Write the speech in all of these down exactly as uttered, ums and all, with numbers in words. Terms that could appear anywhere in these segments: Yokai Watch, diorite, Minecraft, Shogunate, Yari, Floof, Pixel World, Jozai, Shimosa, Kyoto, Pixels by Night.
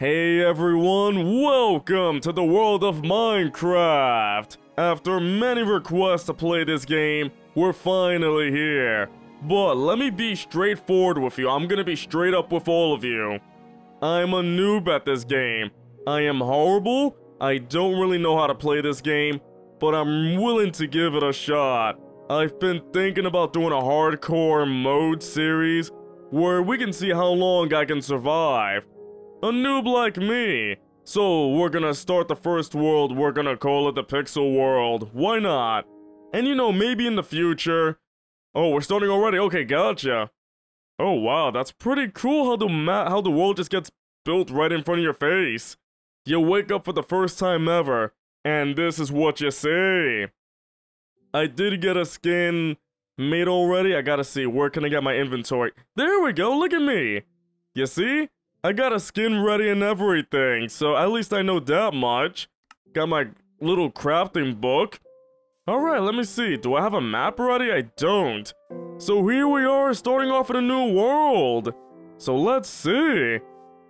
Hey everyone, welcome to the world of Minecraft! After many requests to play this game, we're finally here. But let me be straightforward with you, I'm gonna be straight up with all of you. I'm a noob at this game. I am horrible, I don't really know how to play this game, but I'm willing to give it a shot. I've been thinking about doing a hardcore mode series, where we can see how long I can survive. A noob like me. So we're gonna start the first world, we're gonna call it the Pixel World. Why not? And you know, maybe in the future... Oh, we're starting already? Okay, gotcha. Oh wow, that's pretty cool how the ma how the world just gets built right in front of your face. You wake up for the first time ever, and this is what you see. I did get a skin made already, I gotta see, where can I get my inventory? There we go, look at me! You see? I got a skin ready and everything, so at least I know that much. Got my little crafting book. Alright, let me see. Do I have a map ready? I don't. So here we are, starting off in a new world. So let's see.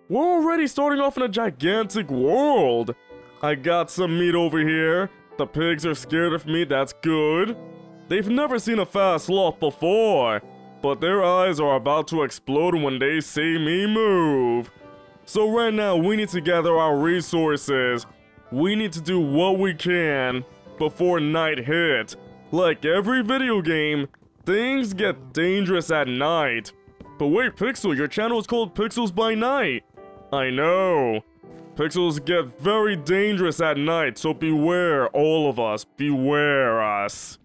We're already starting off in a gigantic world. I got some meat over here. The pigs are scared of me, that's good. They've never seen a fast sloth before, but their eyes are about to explode when they see me move. So right now, we need to gather our resources. We need to do what we can before night hits. Like every video game, things get dangerous at night. But wait, Pixel, your channel is called Pixels by Night. I know. Pixels get very dangerous at night, so beware, all of us. Beware us.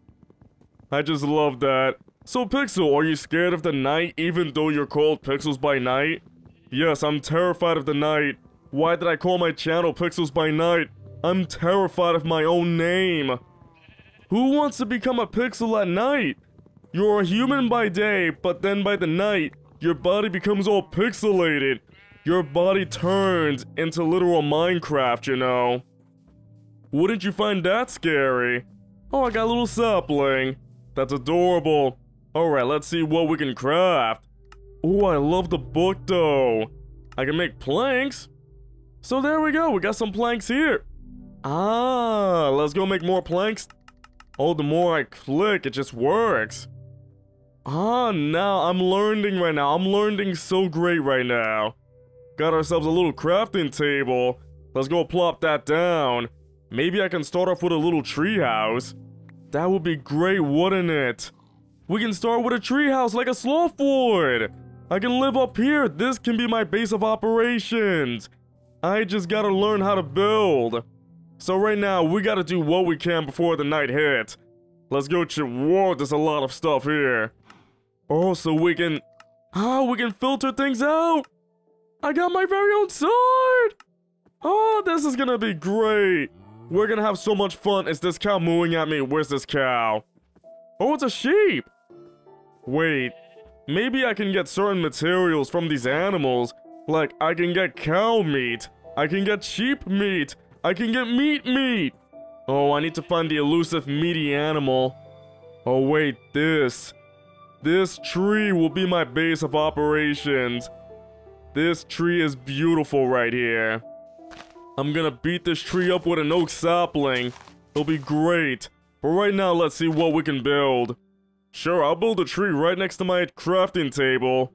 I just love that. So Pixel, are you scared of the night even though you're called Pixels by Night? Yes, I'm terrified of the night. Why did I call my channel Pixels by Night? I'm terrified of my own name. Who wants to become a pixel at night? You're a human by day, but then by the night, your body becomes all pixelated. Your body turns into literal Minecraft, you know. Wouldn't you find that scary? Oh, I got a little sapling. That's adorable. Alright, let's see what we can craft. Ooh, I love the book though. I can make planks. So there we go, we got some planks here. Ah, let's go make more planks. Oh, the more I click, it just works. Ah, now I'm learning right now. I'm learning so great right now. Got ourselves a little crafting table. Let's go plop that down. Maybe I can start off with a little tree house. That would be great, wouldn't it? We can start with a treehouse like a sloth would. I can live up here. This can be my base of operations. I just gotta learn how to build. So right now, we gotta do what we can before the night hits. Let's go to... Whoa, there's a lot of stuff here. Oh, so we can... Ah, we can filter things out. I got my very own sword. Oh, this is gonna be great. We're gonna have so much fun. Is this cow mooing at me? Where's this cow? Oh, it's a sheep. Wait, maybe I can get certain materials from these animals. Like, I can get cow meat, I can get sheep meat, I can get meat meat. Oh, I need to find the elusive meaty animal. Oh wait, this. This tree will be my base of operations. This tree is beautiful right here. I'm gonna beat this tree up with an oak sapling. It'll be great. But right now, let's see what we can build. Sure, I'll build a tree right next to my crafting table.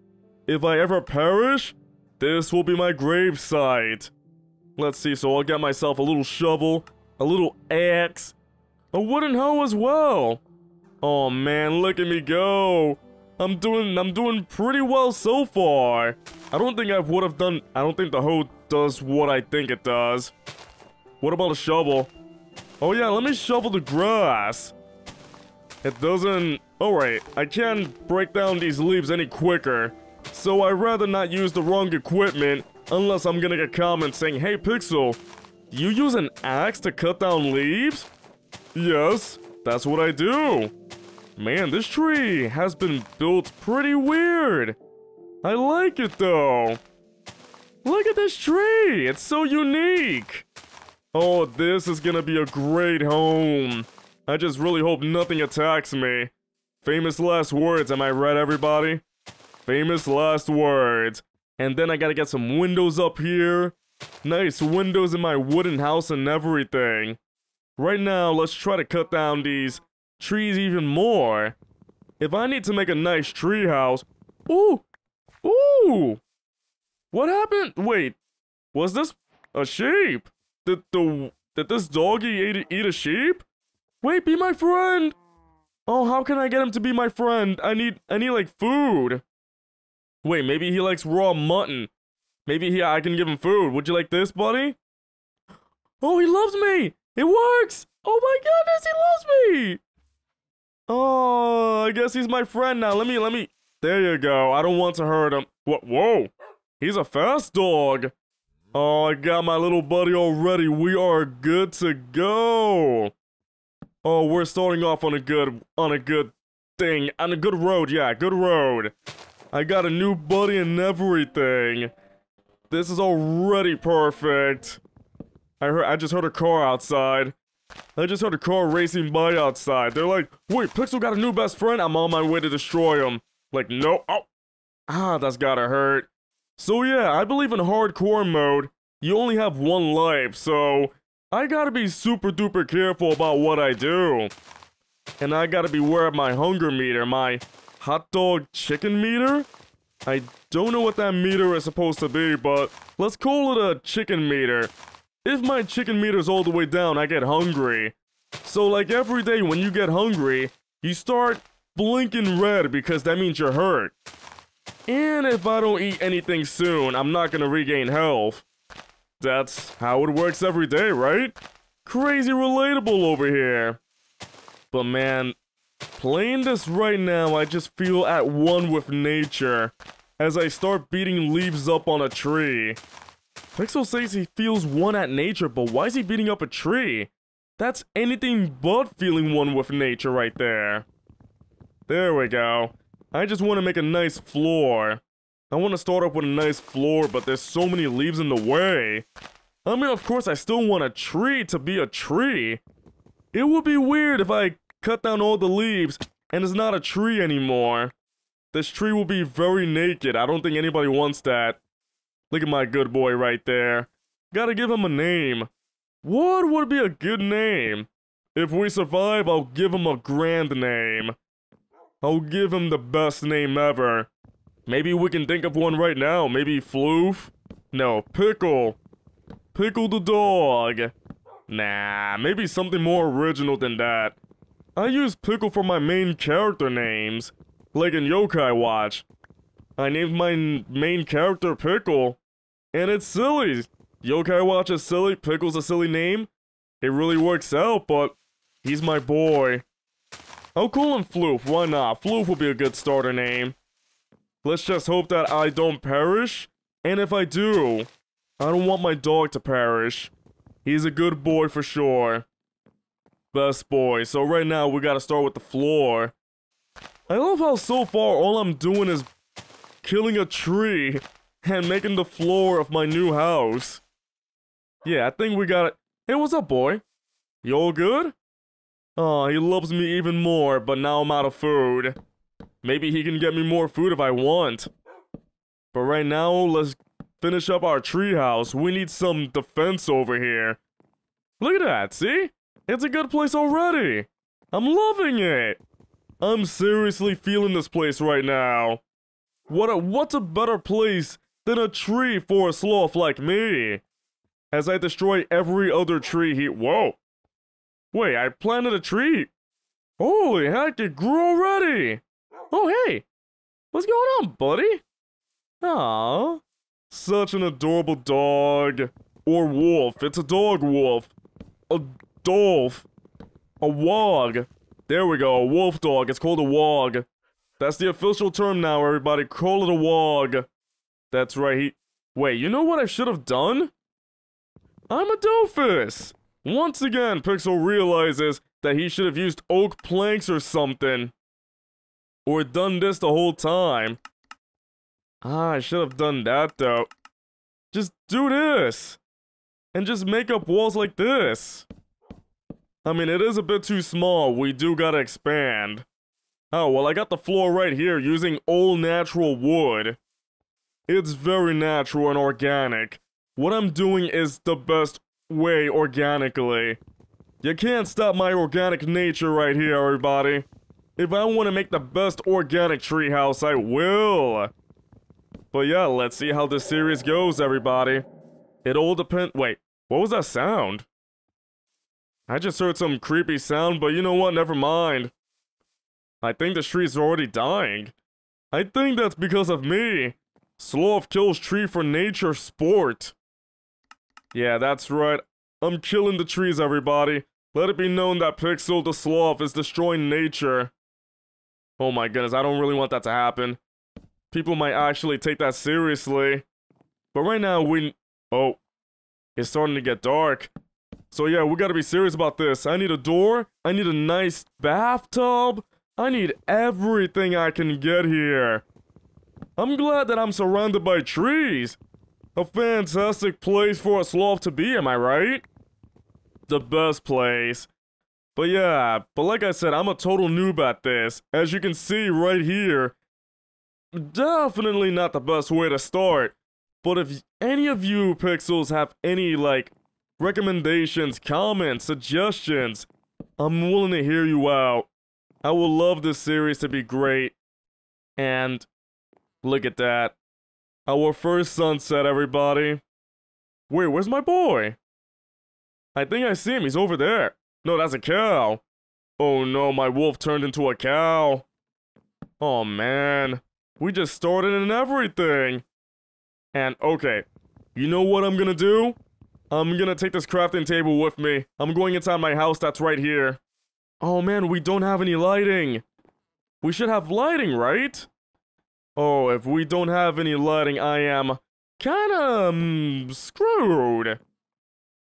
If I ever perish, this will be my gravesite. Let's see, so I'll get myself a little shovel, a little axe, a wooden hoe as well. Oh man, look at me go. I'm doing, I'm doing pretty well so far. I don't think I would have done, I don't think the hoe does what I think it does. What about a shovel? Oh yeah, let me shovel the grass. It doesn't... Alright, I can't break down these leaves any quicker. So I'd rather not use the wrong equipment, unless I'm gonna get comments saying, hey Pixel, you use an axe to cut down leaves? Yes, that's what I do. Man, this tree has been built pretty weird. I like it though. Look at this tree, it's so unique. Oh, this is gonna be a great home. I just really hope nothing attacks me. Famous last words, am I right everybody? Famous last words. And then I gotta get some windows up here. Nice windows in my wooden house and everything. Right now, let's try to cut down these trees even more. If I need to make a nice tree house... Ooh! Ooh! What happened? Wait, was this a sheep? Did, the, did this doggy eat, eat a sheep? Wait, be my friend! Oh, how can I get him to be my friend? I need, I need like food. Wait, maybe he likes raw mutton. Maybe he, I can give him food. Would you like this, buddy? Oh, he loves me! It works! Oh my goodness, he loves me! Oh, I guess he's my friend now. Let me, let me... There you go. I don't want to hurt him. What? Whoa! He's a fast dog. Oh, I got my little buddy already. We are good to go. Oh, we're starting off on a good, on a good thing, on a good road. Yeah, good road. I got a new buddy and everything. This is already perfect. I heard, I just heard a car outside. I just heard a car racing by outside. They're like, wait, Pixel got a new best friend? I'm on my way to destroy him. Like, no. Oh. Ah, that's gotta hurt. So yeah, I believe in hardcore mode, you only have one life, so I gotta be super duper careful about what I do. And I gotta beware of my hunger meter, my hot dog chicken meter? I don't know what that meter is supposed to be, but let's call it a chicken meter. If my chicken meter's all the way down, I get hungry. So like every day when you get hungry, you start blinking red because that means you're hurt. And if I don't eat anything soon, I'm not gonna regain health. That's how it works every day, right? Crazy relatable over here. But man, playing this right now, I just feel at one with nature as I start beating leaves up on a tree. Pixel says he feels one at nature, but why is he beating up a tree? That's anything but feeling one with nature right there. There we go. I just want to make a nice floor. I want to start up with a nice floor, but there's so many leaves in the way. I mean, of course, I still want a tree to be a tree. It would be weird if I cut down all the leaves and it's not a tree anymore. This tree will be very naked. I don't think anybody wants that. Look at my good boy right there. Gotta give him a name. What would be a good name? If we survive, I'll give him a grand name. I'll give him the best name ever. Maybe we can think of one right now. Maybe Floof? No, Pickle. Pickle the dog. Nah, maybe something more original than that. I use Pickle for my main character names, like in Yokai Watch. I named my main character Pickle, and it's silly. Yokai Watch is silly, Pickle's a silly name. It really works out, but he's my boy. I'll call him Floof, why not? Floof will be a good starter name. Let's just hope that I don't perish, and if I do, I don't want my dog to perish. He's a good boy for sure. Best boy, so right now we gotta start with the floor. I love how so far all I'm doing is killing a tree and making the floor of my new house. Yeah, I think we gotta... Hey, what's up, boy? You all good? Aw, oh, he loves me even more, but now I'm out of food. Maybe he can get me more food if I want. But right now, let's finish up our treehouse. We need some defense over here. Look at that, see? It's a good place already. I'm loving it. I'm seriously feeling this place right now. What a, what's a better place than a tree for a sloth like me? As I destroy every other tree he... Whoa. Wait, I planted a tree. Holy heck, it grew already. Oh, hey. What's going on, buddy? Aww. Such an adorable dog. Or wolf. It's a dog wolf. A dolph. A wog. There we go, a wolf dog. It's called a wog. That's the official term now, everybody. Call it a wog. That's right. He... Wait, you know what I should have done? I'm a doofus. Once again, Pixel realizes that he should have used oak planks or something. Or done this the whole time. Ah, I should have done that though. Just do this. And just make up walls like this. I mean, it is a bit too small. We do gotta expand. Oh, well, I got the floor right here using all natural wood. It's very natural and organic. What I'm doing is the best way organically. You can't stop my organic nature right here, everybody. If I want to make the best organic treehouse, I will. But yeah, let's see how this series goes, everybody. It all depends. Wait, what was that sound? I just heard some creepy sound, but you know what? Never mind. I think the trees are already dying. I think that's because of me. Sloth kills tree for nature sport. Yeah, that's right. I'm killing the trees, everybody. Let it be known that Pixel the Sloth is destroying nature. Oh my goodness, I don't really want that to happen. People might actually take that seriously. But right now, we... Oh. It's starting to get dark. So yeah, we gotta be serious about this. I need a door. I need a nice bathtub. I need everything I can get here. I'm glad that I'm surrounded by trees. A fantastic place for a sloth to be, am I right? The best place. But yeah, but like I said, I'm a total noob at this. As you can see right here, definitely not the best way to start. But if any of you Pixels have any, like, recommendations, comments, suggestions, I'm willing to hear you out. I would love this series to be great, and look at that. Our first sunset, everybody. Wait, where's my boy? I think I see him, he's over there. No, that's a cow. Oh no, my wolf turned into a cow. Oh man, we just started and everything. And okay, you know what I'm gonna do? I'm gonna take this crafting table with me. I'm going inside my house that's right here. Oh man, we don't have any lighting. We should have lighting, right? Oh, if we don't have any lighting, I am kinda um, screwed.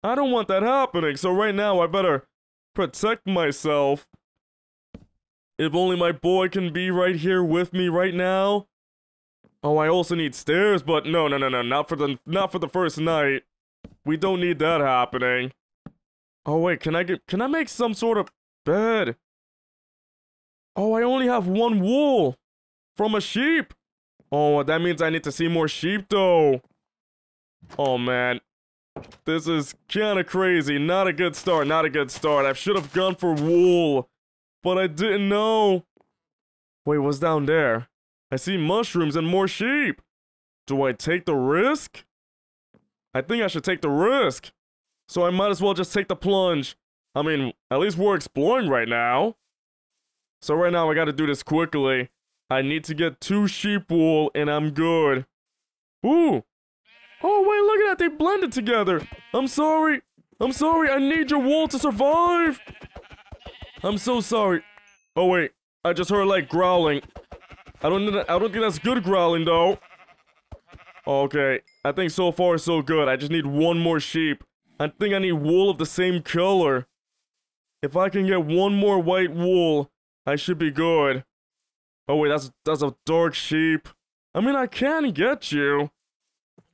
I don't want that happening, so right now I better protect myself. If only my boy can be right here with me right now. Oh, I also need stairs, but no, no, no, no, not for the, not for the first night. We don't need that happening. Oh wait, can I get, can I make some sort of bed? Oh, I only have one wool from a sheep. Oh, that means I need to see more sheep though. Oh man, this is kind of crazy. Not a good start, not a good start. I should have gone for wool, but I didn't know. Wait, what's down there? I see mushrooms and more sheep. Do I take the risk? I think I should take the risk. So I might as well just take the plunge. I mean, at least we're exploring right now. So right now I gotta do this quickly. I need to get two sheep wool and I'm good. Ooh. Oh wait, look at that, they blended together. I'm sorry. I'm sorry, I need your wool to survive. I'm so sorry. Oh wait, I just heard like growling. I don't, I don't think that's good growling though. Okay, I think so far so good. I just need one more sheep. I think I need wool of the same color. If I can get one more white wool, I should be good. Oh wait, that's that's a dark sheep. I mean, I can get you,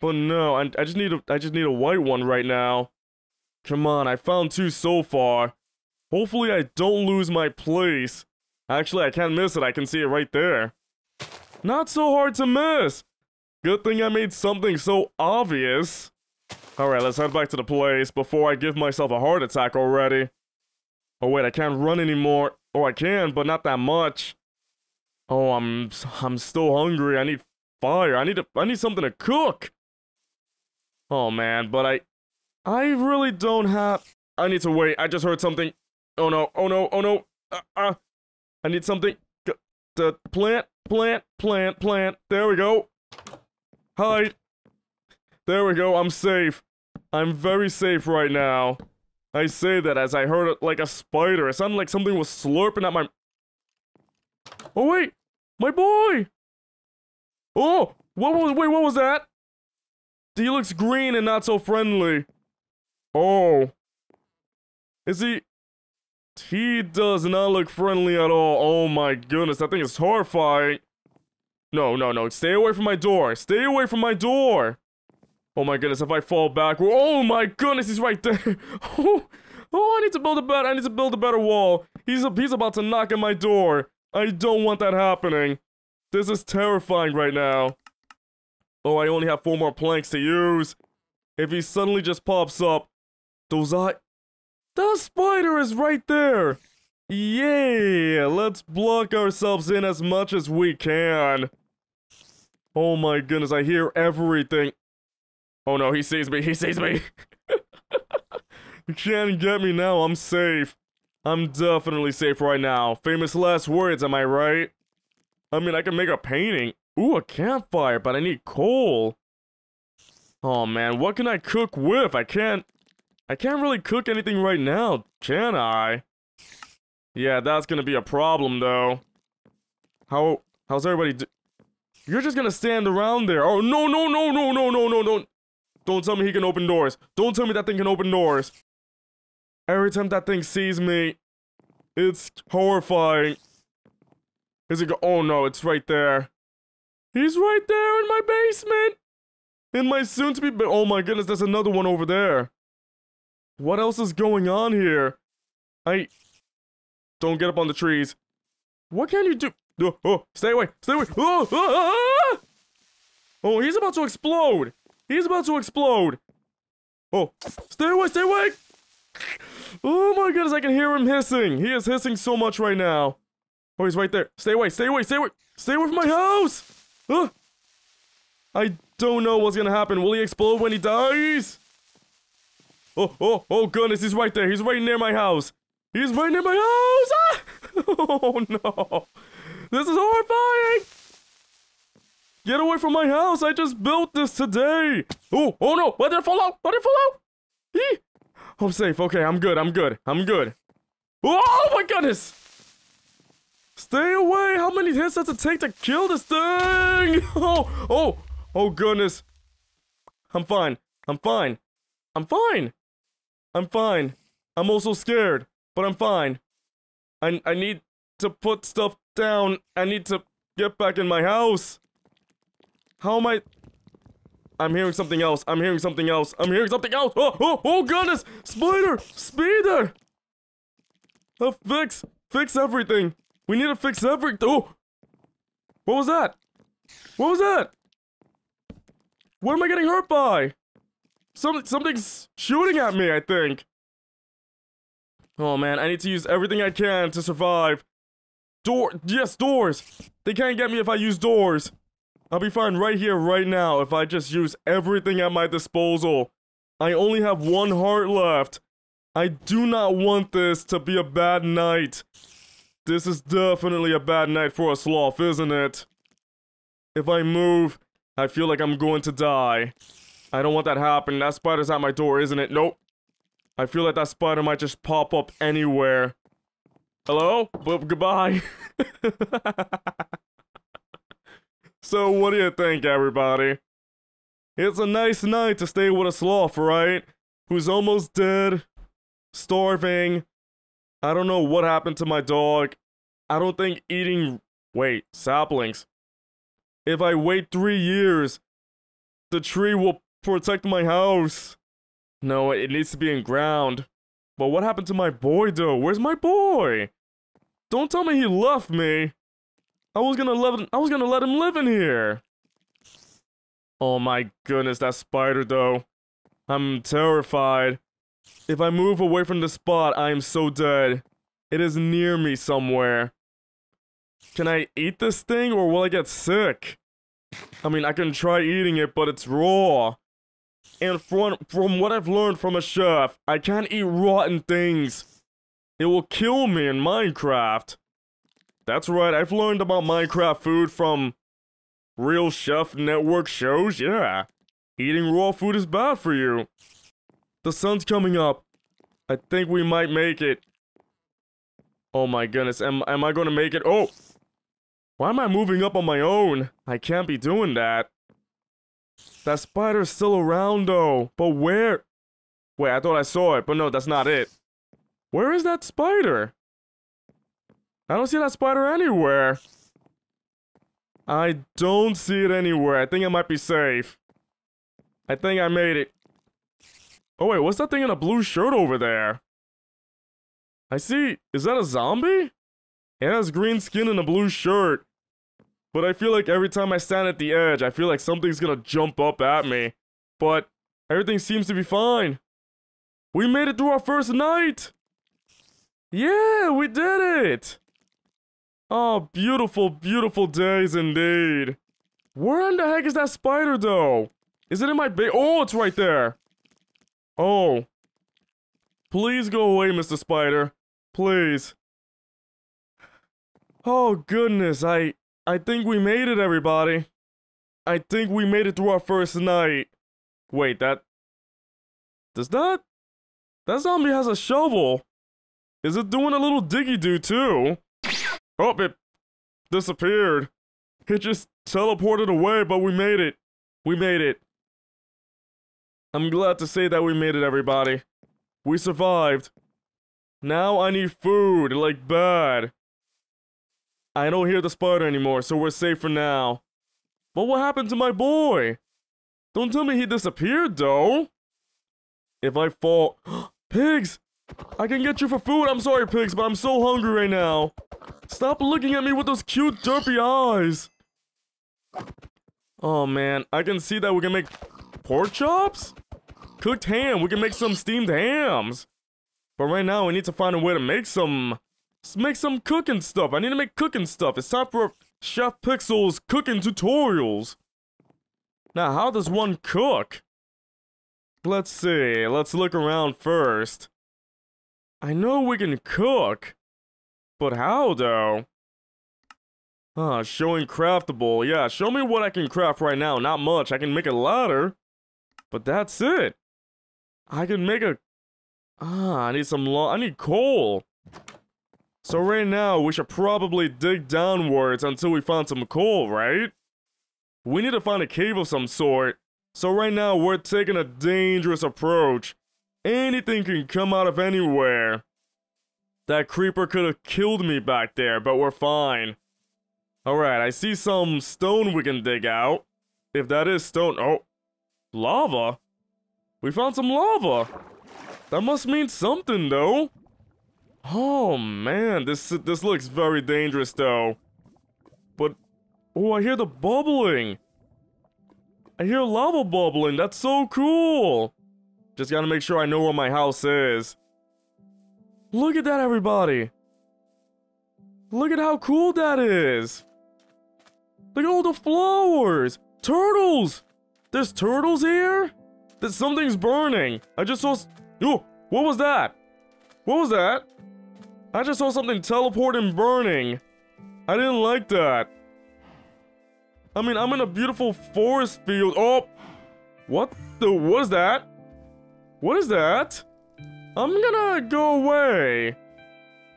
but no, I, I just need a I just need a white one right now. Come on, I found two so far. Hopefully, I don't lose my place. Actually, I can't miss it. I can see it right there. Not so hard to miss. Good thing I made something so obvious. Alright, let's head back to the place before I give myself a heart attack already. Oh wait, I can't run anymore. Oh, I can, but not that much. Oh, I'm I'm still hungry. I need fire. I need to, I need something to cook. Oh man, but I I really don't have... I need to wait. I just heard something. Oh no, oh no, oh no. Uh, uh, I need something. The plant, plant, plant, plant. There we go. Hide. There we go, I'm safe. I'm very safe right now. I say that as I heard it like a spider. It sounded like something was slurping at my... Oh wait, my boy! Oh, what was, wait, what was that? He looks green and not so friendly. Oh. Is he... He does not look friendly at all. Oh my goodness, that thing is horrifying. No, no, no, stay away from my door. Stay away from my door. Oh my goodness, if I fall back, oh my goodness, he's right there. Oh, oh, I need to build a better, I need to build a better wall. He's, a, he's about to knock at my door. I don't want that happening. This is terrifying right now. Oh, I only have four more planks to use. if he suddenly just pops up. Those eye... That spider is right there! Yeah, let's block ourselves in as much as we can. Oh my goodness, I hear everything. Oh no, he sees me, he sees me! You can't get me now, I'm safe. I'm definitely safe right now. Famous last words, am I right? I mean, I can make a painting. Ooh, a campfire, but I need coal. Oh man, what can I cook with? I can't... I can't really cook anything right now, can I? Yeah, that's gonna be a problem, though. How... how's everybody do... You're just gonna stand around there. Oh, no, no, no, no, no, no, no, don't... Don't tell me he can open doors. Don't tell me that thing can open doors. Every time that thing sees me, it's horrifying. Is it go- Oh no, it's right there. He's right there in my basement! In my soon-to-be ba- Oh my goodness, there's another one over there. What else is going on here? I... Don't get up on the trees. What can you do? Oh, oh, stay away, stay away! Oh, ah! Oh, he's about to explode! He's about to explode! Oh, stay away, stay away! Oh my goodness, I can hear him hissing. He is hissing so much right now. Oh, he's right there. Stay away, stay away, stay away. Stay away from my house! Huh? I don't know what's gonna happen. Will he explode when he dies? Oh, oh, oh goodness, he's right there. He's right near my house. He's right near my house! Ah! Oh no. This is horrifying! Get away from my house! I just built this today! Oh, oh no! Let it fall out! Let it fall out! Eeh. I'm safe. Okay, I'm good. I'm good. I'm good. Oh my goodness! Stay away! How many hits does it take to kill this thing? Oh, oh, oh goodness! I'm fine. I'm fine. I'm fine. I'm fine. I'm also scared, but I'm fine. I I need to put stuff down. I need to get back in my house. How am I? I'm hearing something else. I'm hearing something else. I'm hearing something else. Oh, oh, oh goodness! Spider! Spider! Uh, fix, fix everything. We need to fix everything. Oh, what was that? What was that? What am I getting hurt by? Some, something's shooting at me, I think. Oh man, I need to use everything I can to survive. Door, yes, doors. They can't get me if I use doors. I'll be fine right here, right now, if I just use everything at my disposal. I only have one heart left. I do not want this to be a bad night. This is definitely a bad night for a sloth, isn't it? If I move, I feel like I'm going to die. I don't want that to happen. That spider's at my door, isn't it? Nope. I feel like that spider might just pop up anywhere. Hello? B- goodbye. So what do you think, everybody? It's a nice night to stay with a sloth, right? Who's almost dead, starving. I don't know what happened to my dog. I don't think eating... Wait, saplings. If I wait three years, the tree will protect my house. No, it needs to be in ground. But what happened to my boy, though? Where's my boy? Don't tell me he left me. I was gonna let him, I was gonna let him live in here. Oh my goodness, that spider though. I'm terrified. If I move away from the spot, I am so dead. It is near me somewhere. Can I eat this thing or will I get sick? I mean, I can try eating it, but it's raw. And from, from what I've learned from a chef, I can't eat rotten things. It will kill me in Minecraft. That's right, I've learned about Minecraft food from real chef network shows, yeah. Eating raw food is bad for you. The sun's coming up. I think we might make it. Oh my goodness, am, am I gonna make it? Oh! Why am I moving up on my own? I can't be doing that. That spider's still around though, but where? Wait, I thought I saw it, but no, that's not it. Where is that spider? I don't see that spider anywhere. I don't see it anywhere. I think I might be safe. I think I made it. Oh wait, what's that thing in a blue shirt over there? I see, is that a zombie? It has green skin and a blue shirt. But I feel like every time I stand at the edge, I feel like something's gonna jump up at me. But Everything seems to be fine. We made it through our first night. Yeah, we did it. Oh, beautiful, beautiful days indeed. Where in the heck is that spider, though? Is it in my base? Oh, it's right there. Oh. Please go away, Mister Spider. Please. Oh, goodness. I, I think we made it, everybody. I think we made it through our first night. Wait, that... Does that... That zombie has a shovel. Is it doing a little diggy-doo, too? Oh, it disappeared. It just teleported away, but we made it. We made it. I'm glad to say that we made it, everybody. We survived. Now I need food, like bad. I don't hear the spider anymore, so we're safe for now. But what happened to my boy? Don't tell me he disappeared, though. If I fall... Pigs! I can get you for food. I'm sorry, pigs, but I'm so hungry right now. Stop looking at me with those cute, derpy eyes. Oh, man. I can see that we can make pork chops? Cooked ham. We can make some steamed hams. But right now, we need to find a way to make some... Make some cooking stuff. I need to make cooking stuff. It's time for Chef Pixel's cooking tutorials. Now, how does one cook? Let's see. Let's look around first. I know we can cook. But how, though? Ah, showing craftable. Yeah, show me what I can craft right now. Not much. I can make a ladder. But that's it. I can make a... Ah, I need some lo- I need coal. So right now, we should probably dig downwards until we find some coal, right? We need to find a cave of some sort. So right now, we're taking a dangerous approach. Anything can come out of anywhere. That creeper could have killed me back there, but we're fine. Alright, I see some stone we can dig out. If that is stone... Oh. Lava? We found some lava. That must mean something, though. Oh, man. This, this looks very dangerous, though. But... Oh, I hear the bubbling. I hear lava bubbling. That's so cool. Just gotta make sure I know where my house is. Look at that, everybody. Look at how cool that is. Look at all the flowers. Turtles. There's turtles here? That something's burning. I just saw... Oh, what was that? What was that? I just saw something teleport and burning. I didn't like that. I mean, I'm in a beautiful forest field. Oh, what the... What is that? What is that? I'm gonna go away.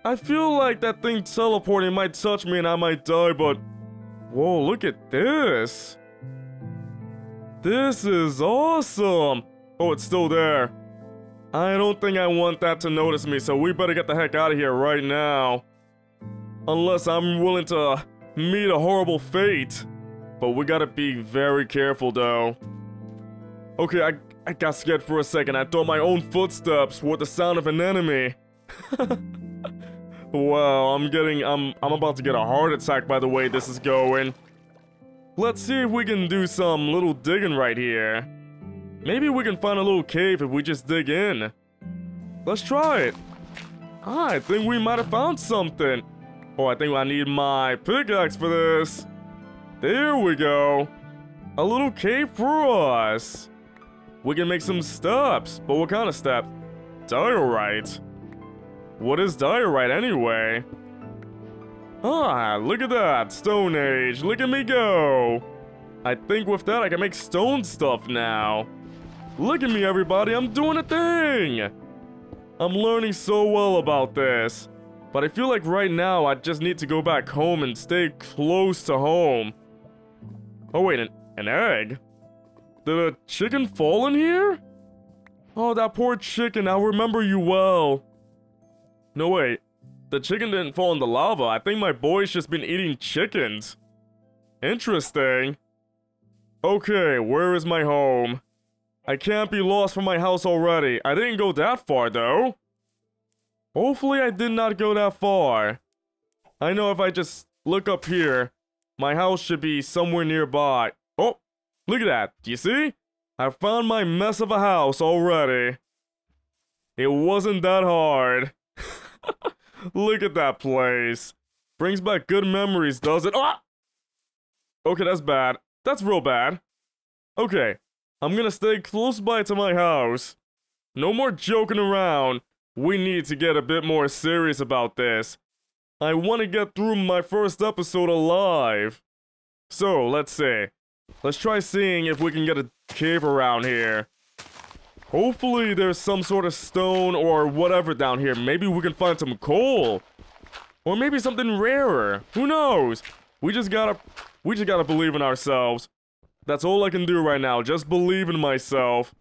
I feel like that thing teleporting might touch me and I might die, but... Whoa, look at this. This is awesome. Oh, it's still there. I don't think I want that to notice me, so we better get the heck out of here right now. Unless I'm willing to meet a horrible fate. But we gotta be very careful, though. Okay, I... I got scared for a second. I thought my own footsteps were the sound of an enemy. Wow, I'm getting... I'm, I'm about to get a heart attack by the way this is going. Let's see if we can do some little digging right here. Maybe we can find a little cave if we just dig in. Let's try it. I think we might have found something. Oh, I think I need my pickaxe for this. There we go. A little cave for us. We can make some steps, but what kind of step? Diorite. What is diorite anyway? Ah, look at that, Stone Age, look at me go. I think with that I can make stone stuff now. Look at me everybody, I'm doing a thing. I'm learning so well about this. But I feel like right now I just need to go back home and stay close to home. Oh wait, an, an egg? Did a chicken fall in here? Oh, that poor chicken, I remember you well. No, wait. The chicken didn't fall in the lava. I think my boy's just been eating chickens. Interesting. Okay, where is my home? I can't be lost from my house already. I didn't go that far, though. Hopefully, I did not go that far. I know if I just look up here, my house should be somewhere nearby. Oh. Look at that. Do you see? I found my mess of a house already. It wasn't that hard. Look at that place. Brings back good memories, does it? Ah! Okay, that's bad. That's real bad. Okay, I'm gonna stay close by to my house. No more joking around. We need to get a bit more serious about this. I want to get through my first episode alive. So, let's see. Let's try seeing if we can get a cave around here. Hopefully there's some sort of stone or whatever down here. Maybe we can find some coal. Or maybe something rarer. Who knows? We just gotta... We just gotta believe in ourselves. That's all I can do right now. Just believe in myself.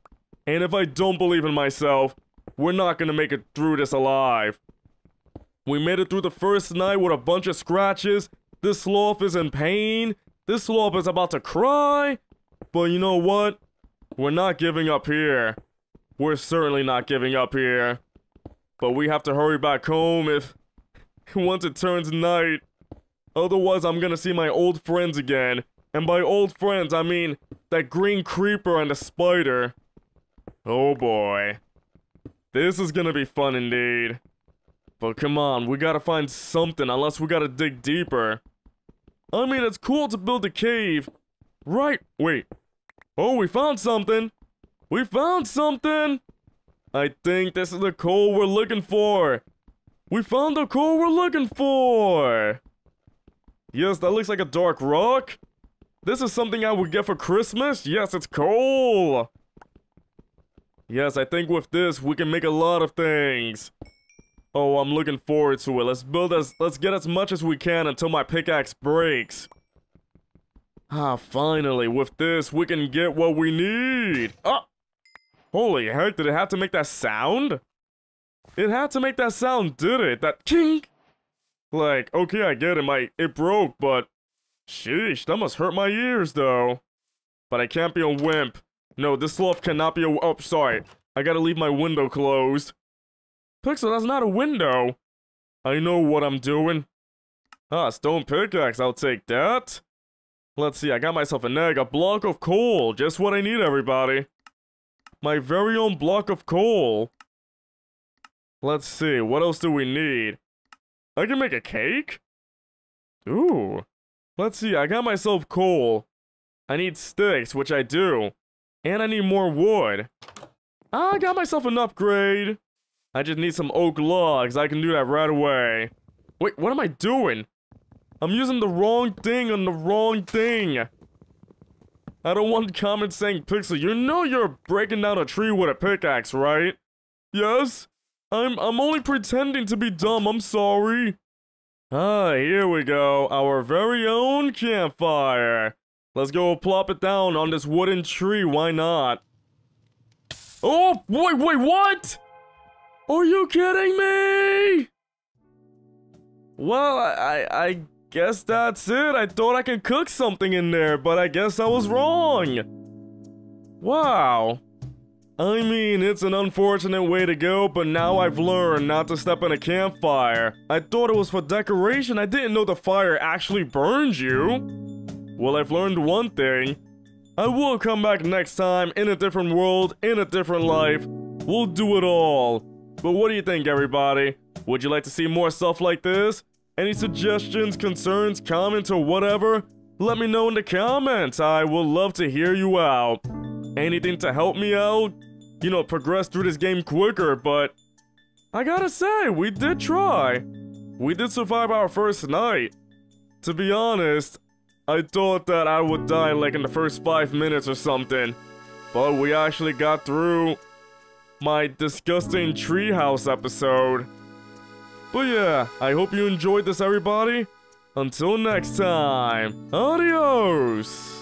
And if I don't believe in myself, we're not gonna make it through this alive. We made it through the first night with a bunch of scratches. This sloth is in pain. This sloth is about to cry. But you know what? We're not giving up here. We're certainly not giving up here. But we have to hurry back home if... once it turns night. Otherwise, I'm gonna see my old friends again. And by old friends, I mean that green creeper and the spider. Oh boy. This is gonna be fun indeed. But come on, we gotta find something unless we gotta dig deeper. I mean, it's cool to build a cave. Right, wait. Oh, we found something. We found something. I think this is the coal we're looking for. We found the coal we're looking for. Yes, that looks like a dark rock. This is something I would get for Christmas. Yes, it's coal. Yes, I think with this, we can make a lot of things. Oh, I'm looking forward to it. Let's build as, let's get as much as we can until my pickaxe breaks. Ah, finally, with this, we can get what we need. Ah! Holy heck, did it have to make that sound? It had to make that sound, did it? That kink! Like, okay, I get it, my, it broke, but... sheesh, that must hurt my ears, though. But I can't be a wimp. No, this sloth cannot be a... oh, sorry. I gotta leave my window closed. Pixel, that's not a window. I know what I'm doing. Ah, stone pickaxe, I'll take that. Let's see, I got myself an egg, a block of coal. Just what I need, everybody. My very own block of coal. Let's see, what else do we need? I can make a cake? Ooh. Let's see, I got myself coal. I need sticks, which I do. And I need more wood. I got myself an upgrade. I just need some oak logs. I can do that right away. Wait, what am I doing? I'm using the wrong thing on the wrong thing. I don't want comments saying, Pixel, you know you're breaking down a tree with a pickaxe, right? Yes? I'm, I'm only pretending to be dumb. I'm sorry. Ah, here we go. Our very own campfire. Let's go plop it down on this wooden tree, why not? Oh, wait, wait, what? Are you kidding me? Well, I, I guess that's it. I thought I could cook something in there, but I guess I was wrong. Wow. I mean, it's an unfortunate way to go, but now I've learned not to step in a campfire. I thought it was for decoration. I didn't know the fire actually burned you. Well, I've learned one thing. I will come back next time in a different world, in a different life. We'll do it all. But what do you think, everybody? Would you like to see more stuff like this? Any suggestions, concerns, comments, or whatever? Let me know in the comments. I would love to hear you out. Anything to help me out? You know, progress through this game quicker, but... I gotta say, we did try. We did survive our first night. To be honest... I thought that I would die like in the first five minutes or something, but we actually got through my disgusting treehouse episode. But yeah, I hope you enjoyed this, everybody. Until next time, adios!